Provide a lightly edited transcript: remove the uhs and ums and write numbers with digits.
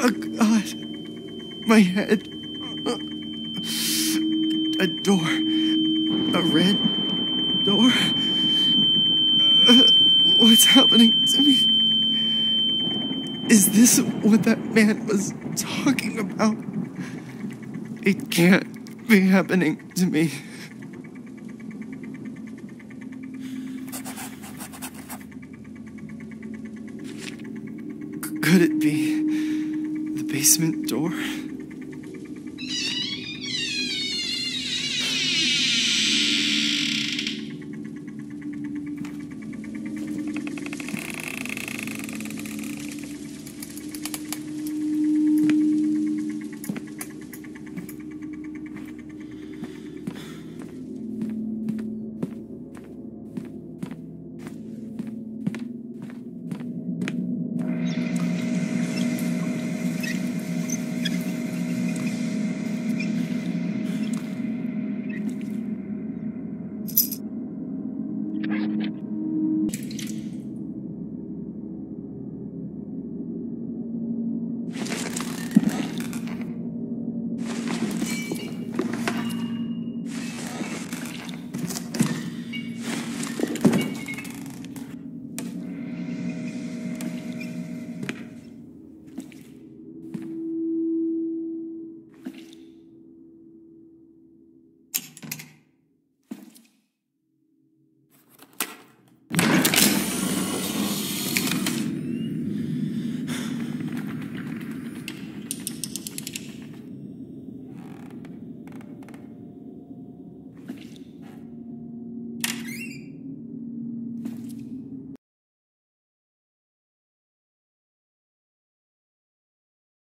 Oh, God. My head. A door. A red door. What's happening to me? Is this what that man was talking about? It can't be happening to me. Could it be the basement door?